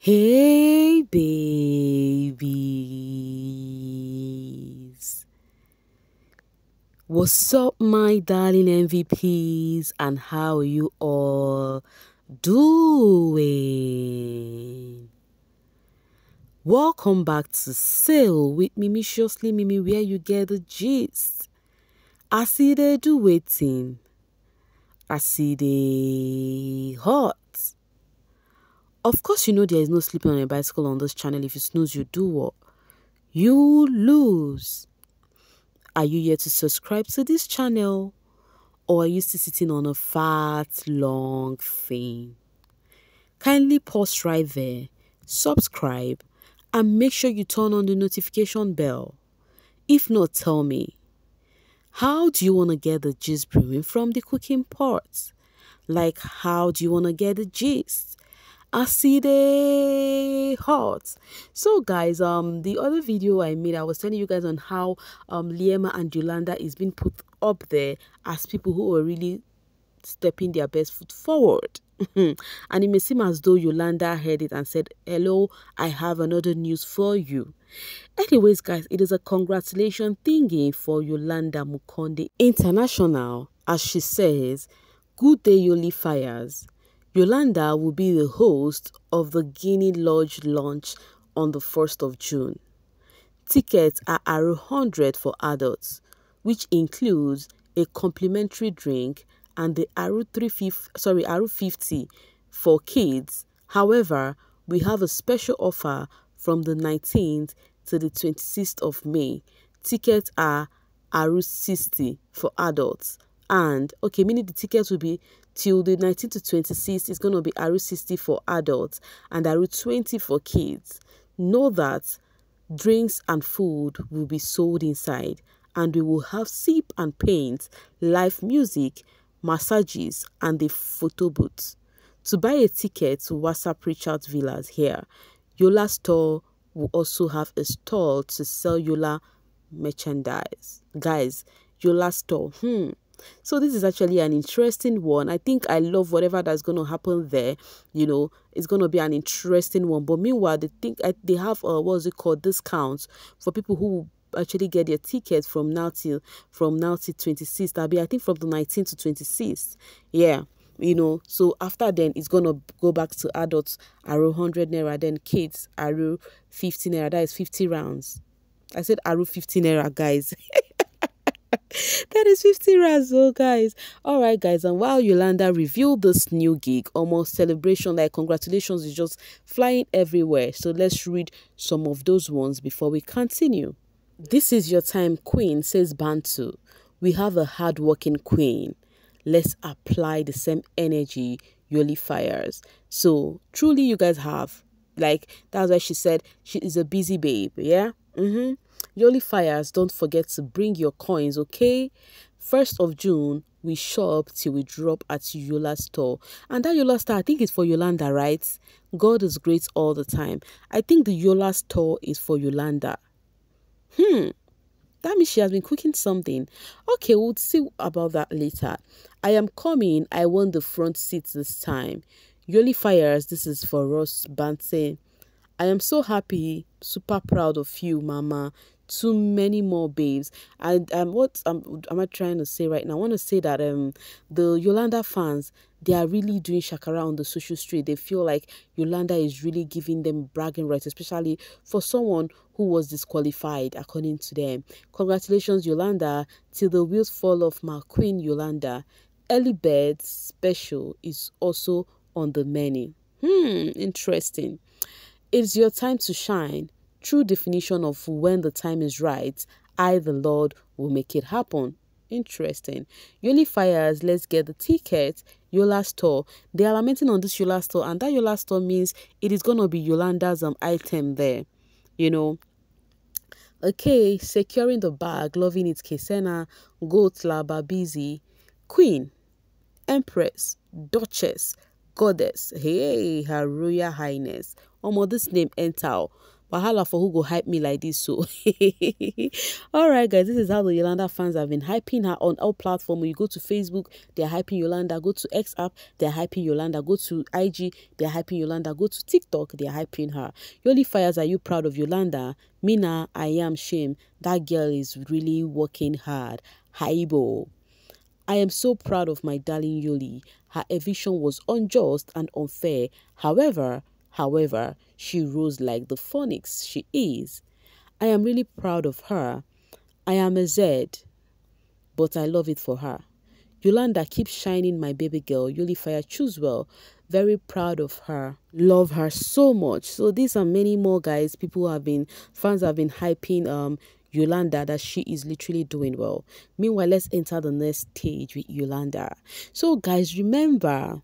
Hey babies, what's up my darling MVPs, and how are you all doing? Welcome back to Sail with Mimiciously Mimi, where you get the gist. I see they do waiting, I see they hot. Of course, you know there is no sleeping on a bicycle on this channel. If you snooze, you do what? You lose. Are you yet to subscribe to this channel? Or are you still sitting on a fat, long thing? Kindly pause right there, subscribe, and make sure you turn on the notification bell. If not, tell me, how do you want to get the gist brewing from the cooking pot? Like, how do you want to get the gist? I see they hot. So guys, the other video I made, I was telling you guys on how Liema and Yolanda is being put up there as people who are really stepping their best foot forward. And it may seem as though Yolanda heard it and said, hello, I have another news for you. Anyways guys, it is a congratulation thingy for Yolanda Mukonde International, as she says, good day Yoli fires. Yolanda will be the host of the Guinea Lodge launch on the 1st of June. Tickets are R100 for adults, which includes a complimentary drink, and the R50 for kids. However, we have a special offer from the 19th to the 26th of May. Tickets are R60 for adults. And, okay, meaning the tickets will be till the 19th to 26th. It's going to be R60 for adults and R20 for kids. Know that drinks and food will be sold inside, and we will have sip and paint, live music, massages, and the photo booth. To buy a ticket to WhatsApp Richard Villas here, Yola store will also have a stall to sell Yola merchandise. Guys, Yola store, So this is actually an interesting one. I think I love whatever that's going to happen there. You know, it's going to be an interesting one. But meanwhile, they have discounts for people who actually get their tickets from now till 26th. That'll be, I think, from the 19th to 26th. Yeah. You know, so after then, it's going to go back to adults, R100 Naira, then kids, R50 Naira. That is 50 rounds. I said R50 Naira, guys. That is 50 rands, oh guys. All right guys, and while Yolanda revealed this new gig, almost celebration, like congratulations is just flying everywhere. So let's read some of those ones before we continue. This is your time, queen, says Bantu. We have a hard-working queen. Let's apply the same energy Yoli fires. So truly you guys have, like, that's why she said she is a busy babe. Yeah. Yoli fires, don't forget to bring your coins, okay? 1st of June, we shop till we drop at Yola store. And that Yola store, I think it's for Yolanda, right? God is great all the time. I think the Yola store is for Yolanda. That means she has been cooking something. Okay, we'll see about that later. I am coming. I want the front seat this time. Yoli fires, this is for us, Banse. I am so happy, super proud of you, Mama. Too many more babes. And what am I trying to say right now? I want to say that the Yolanda fans, they are really doing shakara on the social street. They feel like Yolanda is really giving them bragging rights, especially for someone who was disqualified, according to them. Congratulations, Yolanda. Till the wheels fall off, my queen, Yolanda. Early bird special is also on the menu. Interesting. It's your time to shine. True definition of when the time is right. I, the Lord, will make it happen. Interesting. Yoli fires, let's get the ticket. Yola store. They are lamenting on this Yola store, and that Yola store means it is going to be Yolanda's item there. You know. Okay, securing the bag, loving it, Kesena, Goat, Laba, Busy, Queen, Empress, Duchess, Goddess, hey, Her Royal Highness. This name, Entau. Wahala for who go hype me like this, so. Alright guys, this is how the Yolanda fans have been hyping her on all platforms. You go to Facebook, they're hyping Yolanda. Go to X app, they're hyping Yolanda. Go to IG, they're hyping Yolanda. Go to TikTok, they're hyping her. Yoli fires, are you proud of Yolanda? Mina, I am shame. That girl is really working hard. Haibo. I am so proud of my darling Yoli. Her eviction was unjust and unfair. However, she rose like the phoenix she is. I am really proud of her. I am a Zed, but I love it for her. Yolanda, keep shining, my baby girl. Yoli Fire, choose well. Very proud of her. Love her so much. So these are many more guys. Fans have been hyping Yolanda, that she is literally doing well. Meanwhile, let's enter the next stage with Yolanda. So guys, remember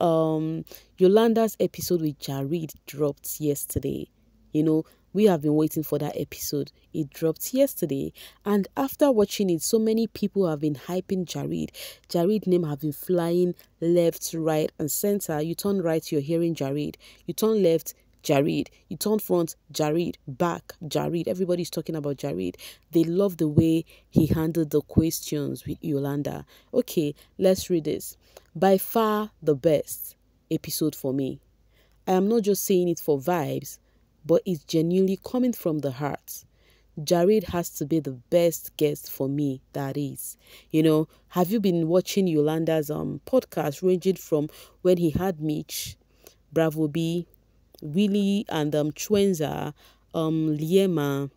Yolanda's episode with Jared dropped yesterday. You know, we have been waiting for that episode. It dropped yesterday, and after watching it, so many people have been hyping Jared. Jared's name have been flying left, right and center. You turn right, you're hearing Jared. You turn left, Jared. You turn front, Jared. Back, Jared. Everybody's talking about Jared. They love the way he handled the questions with Yolanda. Okay, let's read this. By far the best episode for me. I am not just saying it for vibes, but it's genuinely coming from the heart. Jared has to be the best guest for me, that is. You know, have you been watching Yolanda's podcast, ranging from when he had Mitch, Bravo B, Willie and Chwenza, Liema,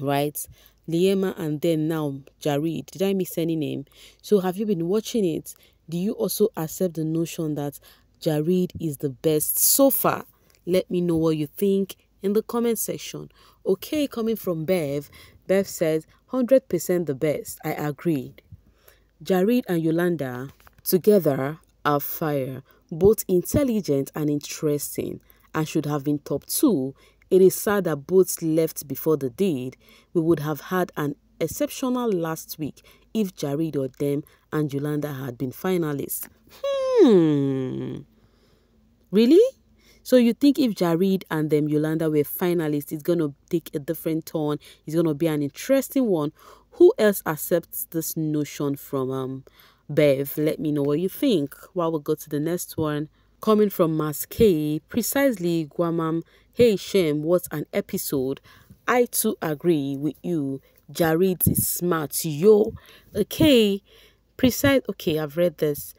right? Liema, and then now Jared. Did I miss any name? So have you been watching it? Do you also accept the notion that Jared is the best so far? Let me know what you think in the comment section. Okay, coming from Bev. Bev says, 100% the best. I agreed. Jared and Yolanda together are fire. Both intelligent and interesting, and should have been top two. It is sad that both left before the deed. We would have had an exceptional last week if Jared or them and Yolanda had been finalists. Really? So you think if Jared and them Yolanda were finalists, it's going to take a different turn. It's going to be an interesting one. Who else accepts this notion from Bev? Let me know what you think while we go to the next one. Coming from Maskei, precisely, Guamam. Hey Shem, what an episode. I too agree with you. Jared is smart, yo. Okay, precise. Okay, I've read this.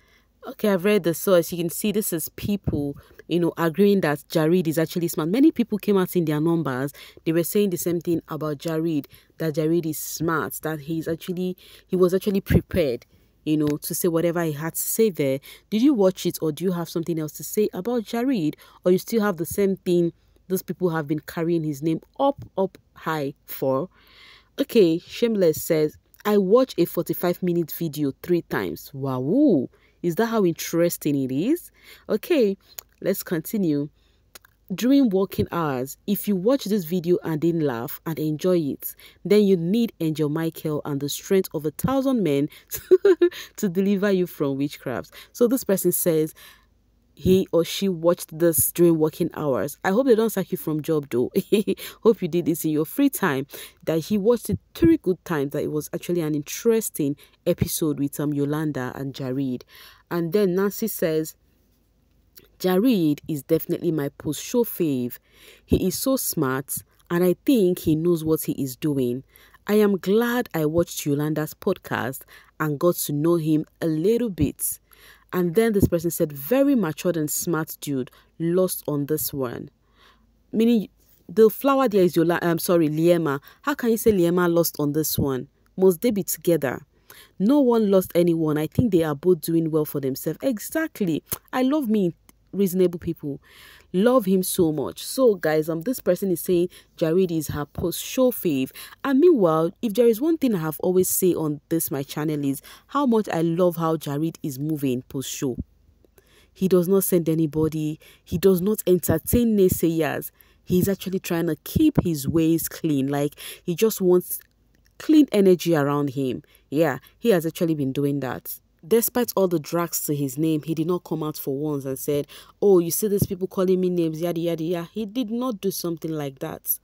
Okay, I've read the source. You can see this is people, you know, agreeing that Jared is actually smart. Many people came out in their numbers. They were saying the same thing about Jared, that Jared is smart, that he was actually prepared, you know, to say whatever he had to say there. Did you watch it, or do you have something else to say about Jared? Or you still have the same thing those people have been carrying his name up high for? Okay, Shameless says, I watched a 45-minute video 3 times. Wow, is that how interesting it is? Okay, let's continue. During working hours, if you watch this video and then laugh and enjoy it, then you need Angel Michael and the strength of 1,000 men to deliver you from witchcraft. So this person says he or she watched this during working hours. I hope they don't sack you from job though. Hope you did this in your free time. That he watched it 3 good times. That it was actually an interesting episode with Yolanda and Jared. And then Nancy says, Jared is definitely my post-show fave. He is so smart, and I think he knows what he is doing. I am glad I watched Yolanda's podcast and got to know him a little bit. And then this person said, very matured and smart dude, lost on this one. Meaning, the flower there is Yolanda, I'm sorry, Liema. How can you say Liema lost on this one? Must they be together? No one lost anyone. I think they are both doing well for themselves. Exactly. I love me reasonable people. Love him so much. So guys, this person is saying Jared is her post-show fave. And meanwhile, if there is one thing I have always say on this my channel is how much I love how Jared is moving post-show. He does not send anybody. He does not entertain naysayers. He's actually trying to keep his ways clean. Like, he just wants clean energy around him. Yeah, he has actually been doing that. Despite all the drags to his name, he did not come out for once and said, "Oh, you see these people calling me names, yada, yada, yada." He did not do something like that.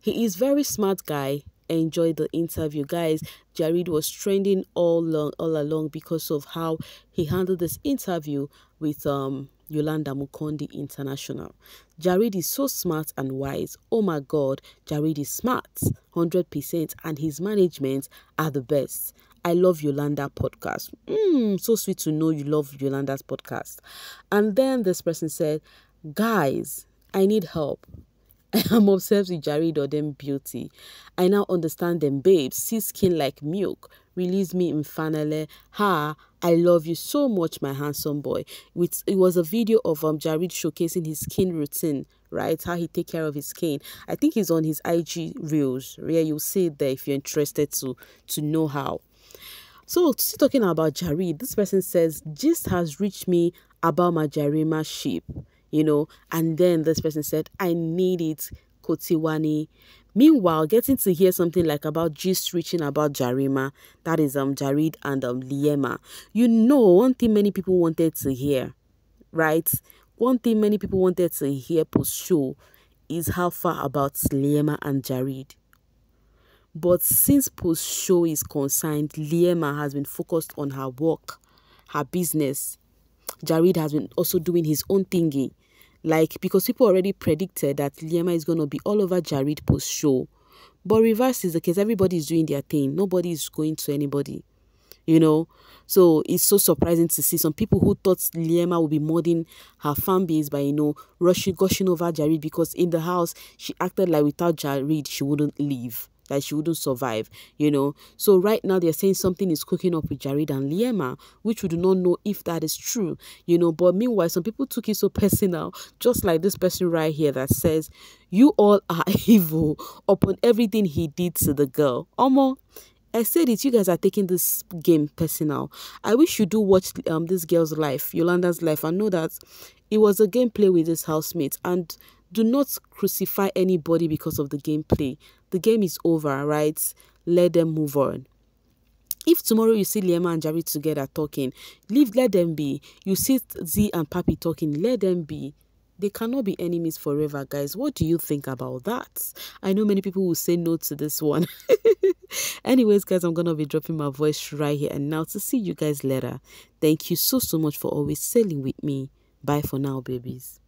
He is very smart guy. Enjoy the interview, guys. Jared was trending all along because of how he handled this interview with Yolanda Mukonde International. Jared is so smart and wise. Oh my God, Jared is smart, 100%, and his management are the best. I love Yolanda podcast. So sweet to know you love Yolanda's podcast. And then this person said, "Guys, I need help. I'm obsessed with Jared or them beauty. I now understand them babes. See skin like milk. Release me infanile. Ha, I love you so much, my handsome boy." It was a video of Jared showcasing his skin routine, right? How he take care of his skin. I think he's on his IG reels. Yeah, you'll see it there if you're interested to know how. So, talking about Jared, this person says, "Gist has reached me about my Jarima sheep." You know, and then this person said, "I need it, Kotiwani." Meanwhile, getting to hear something like about gist reaching about Jarima, that is Jared and Liema. You know, one thing many people wanted to hear, right? One thing many people wanted to hear for sure is how far about Liema and Jared. But since post show is concerned, Liema has been focused on her work, her business. Jared has been also doing his own thingy. Like, because people already predicted that Liema is going to be all over Jared post-show. But reverse is the case. Everybody is doing their thing. Nobody is going to anybody, you know. So it's so surprising to see some people who thought Liema would be modding her fan base by, you know, gushing over Jared, because in the house, she acted like without Jared, she wouldn't leave. That she wouldn't survive, you know. So right now they're saying something is cooking up with Jared and Liema, which we do not know if that is true, you know. But meanwhile, some people took it so personal, just like this person right here that says, "You all are evil upon everything he did to the girl." Omo, I said it, you guys are taking this game personal. I wish you do watch this girl's life, Yolanda's life, and know that it was a gameplay with his housemates. And do not crucify anybody because of the gameplay. The game is over, right? Let them move on. If tomorrow you see Liema and Jared together talking, let them be. You see Z and Papi talking, let them be. They cannot be enemies forever, guys. What do you think about that? I know many people will say no to this one. Anyways, guys, I'm going to be dropping my voice right here and now to see you guys later. Thank you so much for always sailing with me. Bye for now, babies.